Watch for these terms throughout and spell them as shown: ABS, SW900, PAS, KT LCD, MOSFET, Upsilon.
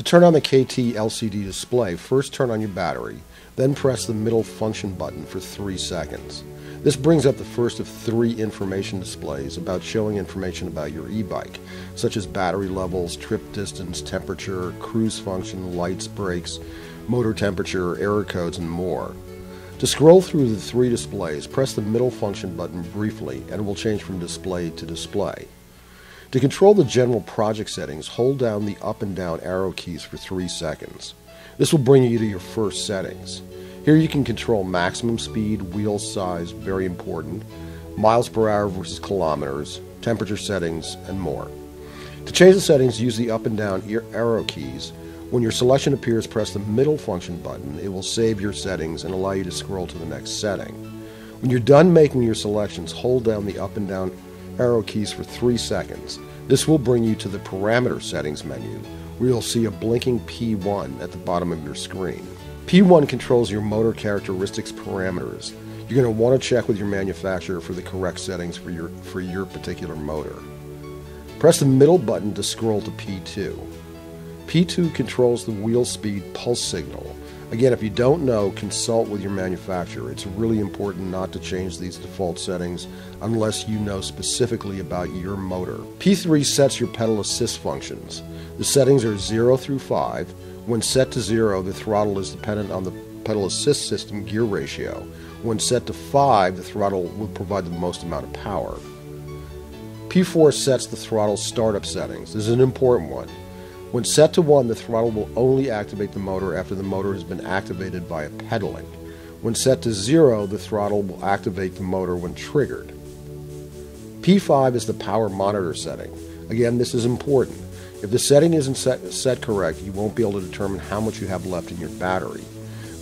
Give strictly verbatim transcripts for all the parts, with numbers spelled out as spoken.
To turn on the K T L C D display, first turn on your battery, then press the middle function button for three seconds. This brings up the first of three information displays about showing information about your e-bike, such as battery levels, trip distance, temperature, cruise function, lights, brakes, motor temperature, error codes, and more. To scroll through the three displays, press the middle function button briefly and it will change from display to display. To control the general project settings, hold down the up and down arrow keys for three seconds. This will bring you to your first settings. Here you can control maximum speed, wheel size, very important, miles per hour versus kilometers, temperature settings, and more. To change the settings, use the up and down arrow keys. When your selection appears, press the middle function button. It will save your settings and allow you to scroll to the next setting. When you're done making your selections, hold down the up and down arrow keys for three seconds. This will bring you to the parameter settings menu, where you'll see a blinking P one at the bottom of your screen. P one controls your motor characteristics parameters. You're going to want to check with your manufacturer for the correct settings for your, for your particular motor. Press the middle button to scroll to P two. P two controls the wheel speed pulse signal. Again, if you don't know, consult with your manufacturer. It's really important not to change these default settings unless you know specifically about your motor. P three sets your pedal assist functions. The settings are zero through five. When set to zero, the throttle is dependent on the pedal assist system gear ratio. When set to five, the throttle will provide the most amount of power. P four sets the throttle startup settings. This is an important one. When set to one, the throttle will only activate the motor after the motor has been activated via pedaling. When set to zero, the throttle will activate the motor when triggered. P five is the power monitor setting. Again, this is important. If the setting isn't set, set correct, you won't be able to determine how much you have left in your battery.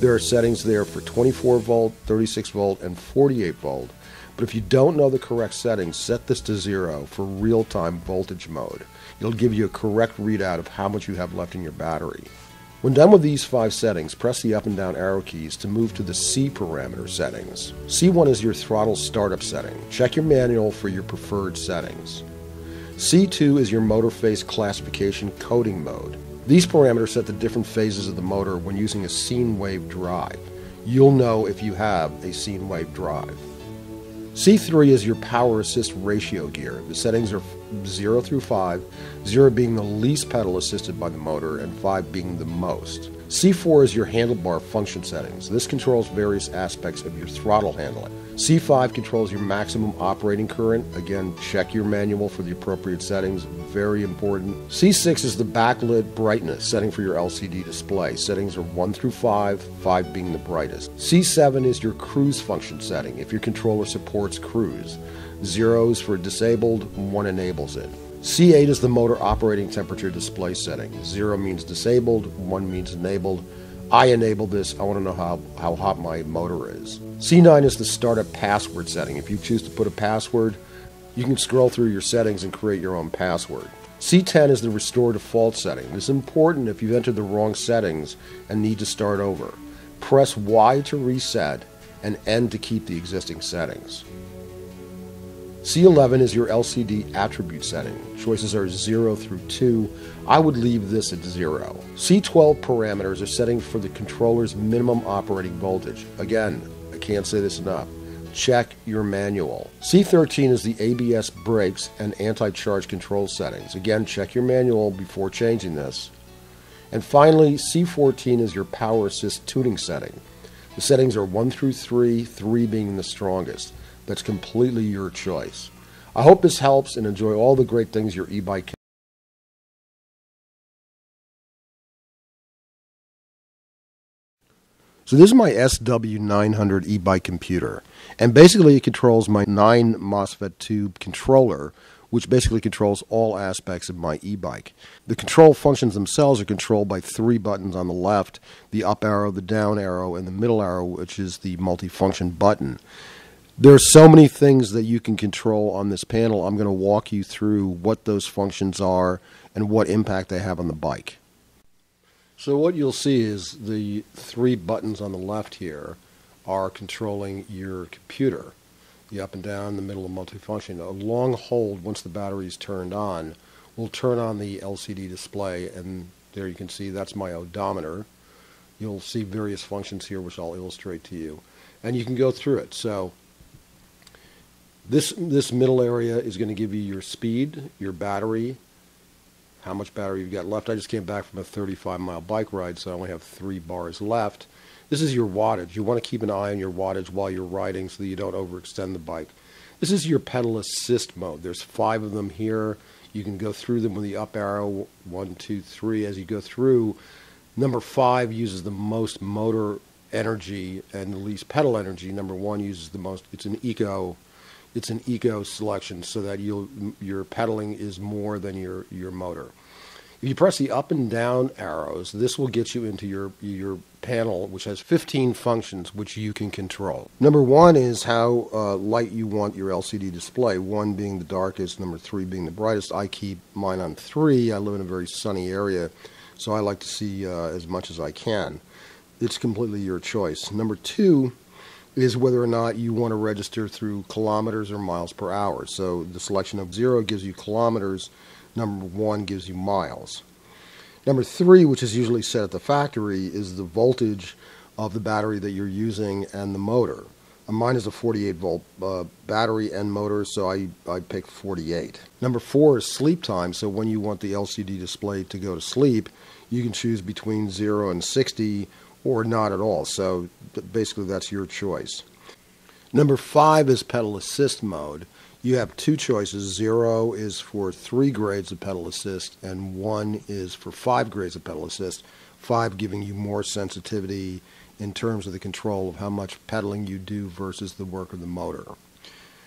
There are settings there for twenty-four volt, thirty-six volt, and forty-eight volt, but if you don't know the correct settings, set this to zero for real-time voltage mode. It'll give you a correct readout of how much you have left in your battery. When done with these five settings, press the up and down arrow keys to move to the C parameter settings. C one is your throttle startup setting. Check your manual for your preferred settings. C two is your motor phase classification coding mode. These parameters set the different phases of the motor when using a sine wave drive. You'll know if you have a sine wave drive. C three is your power assist ratio gear. The settings are zero through five, zero being the least pedal assisted by the motor and five being the most. C four is your handlebar function settings. This controls various aspects of your throttle handling. C five controls your maximum operating current. Again, check your manual for the appropriate settings, very important. C six is the backlit brightness setting for your L C D display. Settings are one through five, five being the brightest. C seven is your cruise function setting, if your controller supports cruise. Zero is for disabled, one enables it. C eight is the motor operating temperature display setting. Zero means disabled, one means enabled. I enabled this, I want to know how, how hot my motor is. C nine is the startup password setting. If you choose to put a password, you can scroll through your settings and create your own password. C ten is the restore default setting. This is important if you've entered the wrong settings and need to start over. Press Y to reset and N to keep the existing settings. C eleven is your L C D attribute setting. Choices are zero through two. I would leave this at zero. C twelve parameters are setting for the controller's minimum operating voltage. Again, I can't say this enough. Check your manual. C thirteen is the A B S brakes and anti-charge control settings. Again, check your manual before changing this. And finally, C fourteen is your power assist tuning setting. The settings are one through three, three being the strongest. That's completely your choice. I hope this helps, and enjoy all the great things your e-bike can. So this is my S W nine hundred e-bike computer, and basically it controls my nine MOSFET tube controller, which basically controls all aspects of my e-bike. The control functions themselves are controlled by three buttons on the left, the up arrow, the down arrow, and the middle arrow, which is the multifunction button. There are so many things that you can control on this panel. I'm going to walk you through what those functions are and what impact they have on the bike. So what you'll see is the three buttons on the left here are controlling your computer. The up and down, the middle, and multifunction. A long hold, once the battery is turned on, will turn on the L C D display and there you can see that's my odometer. You'll see various functions here which I'll illustrate to you. And you can go through it. So this, this middle area is going to give you your speed, your battery, how much battery you've got left. I just came back from a thirty-five mile bike ride, so I only have three bars left. This is your wattage. You want to keep an eye on your wattage while you're riding so that you don't overextend the bike. This is your pedal assist mode. There's five of them here. You can go through them with the up arrow, one, two, three, as you go through. Number five uses the most motor energy and the least pedal energy. Number one uses the most. It's an eco, it's an eco selection, so that you'll, your pedaling is more than your your motor. If you press the up and down arrows, this will get you into your your panel, which has fifteen functions which you can control. Number one is how uh, light you want your L C D display, one being the darkest, number three being the brightest. I keep mine on three. I live in a very sunny area, so I like to see uh, as much as I can. It's completely your choice. Number two is whether or not you want to register through kilometers or miles per hour. So the selection of zero gives you kilometers, number one gives you miles. Number three, which is usually set at the factory, is the voltage of the battery that you're using and the motor. Mine is a forty-eight volt uh, battery and motor, so I, I pick forty-eight. Number four is sleep time, so when you want the L C D display to go to sleep, you can choose between zero and sixty or not at all, so basically that's your choice. Number five is pedal assist mode. You have two choices. Zero is for three grades of pedal assist, and one is for five grades of pedal assist, five giving you more sensitivity in terms of the control of how much pedaling you do versus the work of the motor.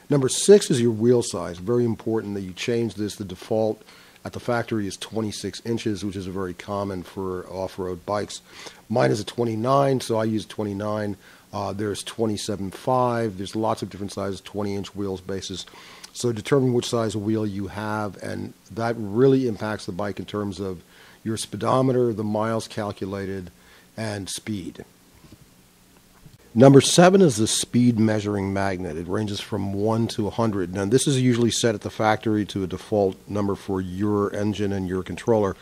Number six is your wheel size. Very important that you change this. The default at the factory is twenty-six inches, which is very common for off-road bikes. Mine is a twenty-nine, so I use twenty-nine. Uh, there's twenty-seven point five. There's lots of different sizes, twenty inch wheels bases. So determine which size wheel you have, and that really impacts the bike in terms of your speedometer, the miles calculated, and speed. Number seven is the speed measuring magnet. It ranges from one to one hundred. Now, this is usually set at the factory to a default number for your engine and your controller.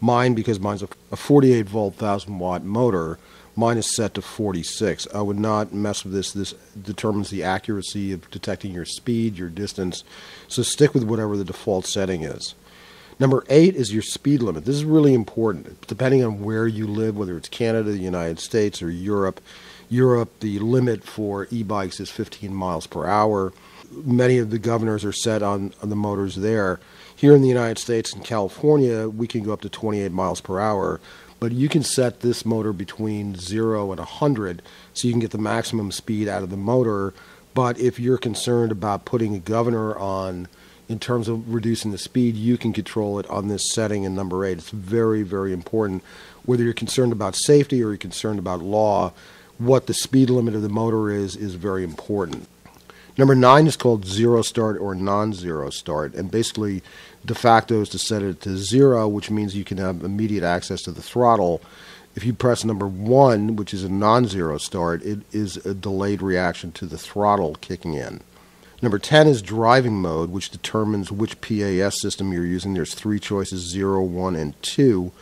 Mine, because mine's a forty-eight volt thousand watt motor, mine is set to forty-six. I would not mess with this. This determines the accuracy of detecting your speed, your distance, so stick with whatever the default setting is. Number eight is your speed limit. This is really important. Depending on where you live, whether it's Canada, the United States, or Europe, Europe, the limit for e-bikes is fifteen miles per hour. Many of the governors are set on, on the motors there. Here in the United States and California, we can go up to twenty-eight miles per hour, but you can set this motor between zero and one hundred, so you can get the maximum speed out of the motor. But if you're concerned about putting a governor on in terms of reducing the speed, you can control it on this setting in number eight. It's very, very important, whether you're concerned about safety or you're concerned about law. What the speed limit of the motor is, is very important. Number nine is called zero start or non-zero start, and basically de facto is to set it to zero, which means you can have immediate access to the throttle. If you press number one, which is a non-zero start, it is a delayed reaction to the throttle kicking in. Number ten is driving mode, which determines which P A S system you're using. There's three choices, zero, one, and two.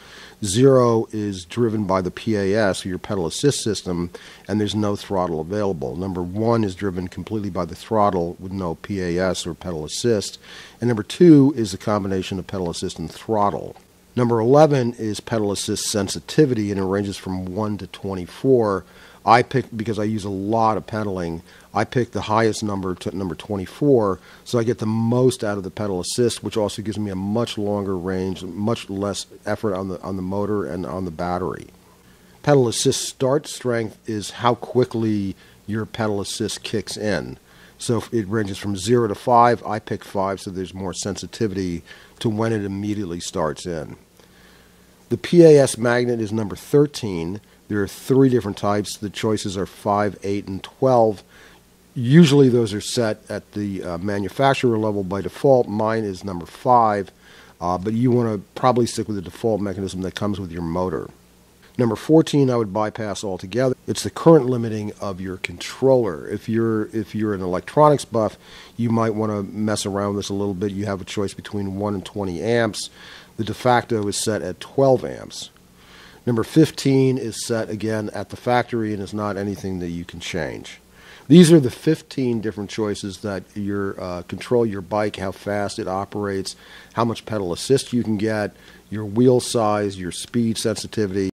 Zero is driven by the P A S, or your pedal assist system, and there's no throttle available. Number one is driven completely by the throttle with no P A S or pedal assist. And number two is a combination of pedal assist and throttle. Number eleven is pedal assist sensitivity, and it ranges from one to twenty-four. I pick, because I use a lot of pedaling, I pick the highest number, to number twenty-four, so I get the most out of the pedal assist, which also gives me a much longer range, much less effort on the, on the motor and on the battery. Pedal assist start strength is how quickly your pedal assist kicks in. So it ranges from zero to five. I pick five, so there's more sensitivity to when it immediately starts in. The P A S magnet is number thirteen. There are three different types. The choices are five, eight, and twelve. Usually those are set at the uh, manufacturer level by default. Mine is number five, uh, but you want to probably stick with the default mechanism that comes with your motor. Number fourteen I would bypass altogether. It's the current limiting of your controller. If you're if you're an electronics buff, you might want to mess around with this a little bit. You have a choice between one and twenty amps. The de facto is set at twelve amps. Number fifteen is set again at the factory and is not anything that you can change. These are the fifteen different choices that your uh, control your bike, how fast it operates, how much pedal assist you can get, your wheel size, your speed sensitivity.